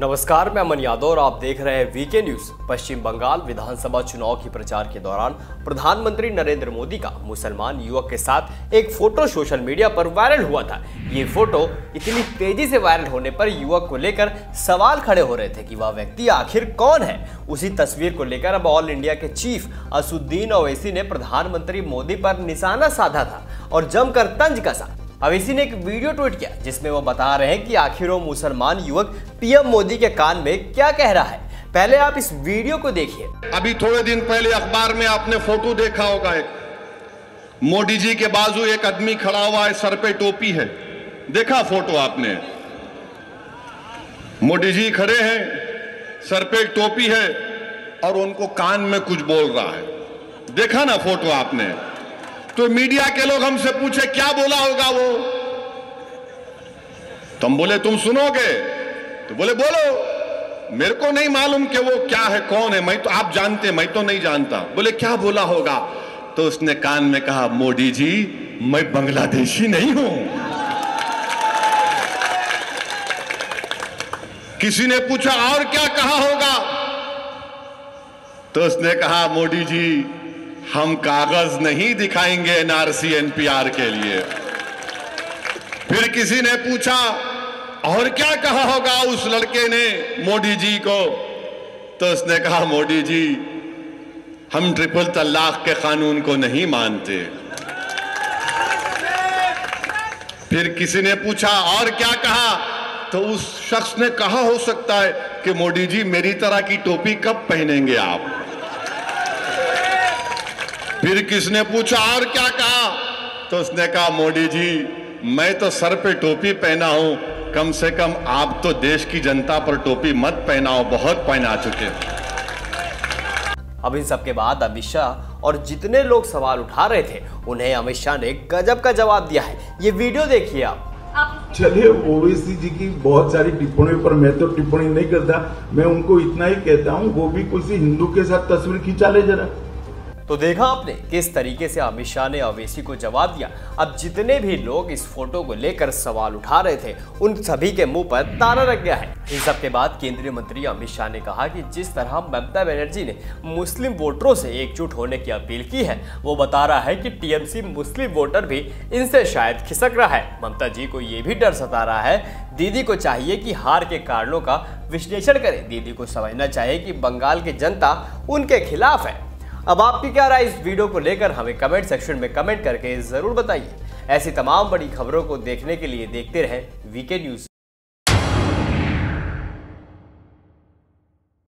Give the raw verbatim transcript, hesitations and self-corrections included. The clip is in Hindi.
नमस्कार, मैं अमन यादव और आप देख रहे हैं वीके न्यूज। पश्चिम बंगाल विधानसभा चुनाव के प्रचार के दौरान प्रधानमंत्री नरेंद्र मोदी का मुसलमान युवक के साथ एक फोटो सोशल मीडिया पर वायरल हुआ था। ये फोटो इतनी तेजी से वायरल होने पर युवक को लेकर सवाल खड़े हो रहे थे कि वह व्यक्ति आखिर कौन है। उसी तस्वीर को लेकर अब ऑल इंडिया के चीफ असदुद्दीन ओवैसी ने प्रधानमंत्री मोदी पर निशाना साधा था और जमकर तंज कसा। ओवैसी ने एक वीडियो ट्वीट किया जिसमें वो बता रहे हैं कि आखिर वो मुसलमान युवक पीएम मोदी के कान में क्या कह रहा है। पहले आप इस वीडियो को देखिए। अभी थोड़े दिन पहले अखबार में आपने फोटो देखा होगा, एक मोदी जी के बाजू एक आदमी खड़ा हुआ है, सर पे टोपी है, देखा फोटो आपने? मोदी जी खड़े हैं, सर पे टोपी है और उनको कान में कुछ बोल रहा है, देखा ना फोटो आपने? तो मीडिया के लोग हमसे पूछे क्या बोला होगा वो, तुम बोले तुम सुनोगे, तो बोले बोलो, मेरे को नहीं मालूम कि वो क्या है, कौन है, मैं तो आप जानते, मैं तो नहीं जानता। बोले क्या बोला होगा? तो उसने कान में कहा, मोदी जी मैं बांग्लादेशी नहीं हूं। किसी ने पूछा और क्या कहा होगा? तो उसने कहा, मोदी जी हम कागज नहीं दिखाएंगे एनआरसी एनपीआर के लिए। फिर किसी ने पूछा और क्या कहा होगा उस लड़के ने मोदी जी को? तो उसने कहा, मोदी जी हम ट्रिपल तलाक के कानून को नहीं मानते। फिर किसी ने पूछा और क्या कहा? तो उस शख्स ने कहा हो सकता है कि मोदी जी मेरी तरह की टोपी कब पहनेंगे आप? फिर किसने पूछा और क्या कहा? तो उसने कहा, मोदी जी मैं तो सर पे टोपी पहना हूं, कम से कम आप तो देश की जनता पर टोपी मत पहनाओ, बहुत पहना चुके। अब इन सबके बाद अमित शाह और जितने लोग सवाल उठा रहे थे उन्हें अमित शाह ने गजब का जवाब दिया है। ये वीडियो देखिए आप। चलिए ओवैसी जी की बहुत सारी टिप्पणी पर मैं तो टिप्पणी नहीं करता, मैं उनको इतना ही कहता हूँ, वो भी किसी हिंदू के साथ तस्वीर खींचा ले जरा। तो देखा आपने किस तरीके से अमित शाह ने ओवैसी को जवाब दिया। अब जितने भी लोग इस फोटो को लेकर सवाल उठा रहे थे उन सभी के मुंह पर ताला लग गया है। इन सब के बाद केंद्रीय मंत्री अमित शाह ने कहा कि जिस तरह ममता बनर्जी ने मुस्लिम वोटरों से एकजुट होने की अपील की है, वो बता रहा है कि टीएमसी मुस्लिम वोटर भी इनसे शायद खिसक रहा है। ममता जी को ये भी डर सता रहा है। दीदी को चाहिए कि हार के कारणों का विश्लेषण करें। दीदी को समझना चाहिए कि बंगाल की जनता उनके खिलाफ है। अब आपकी क्या राय इस वीडियो को लेकर हमें कमेंट सेक्शन में कमेंट करके ज़रूर बताइए। ऐसी तमाम बड़ी खबरों को देखने के लिए देखते रहें वीके न्यूज़।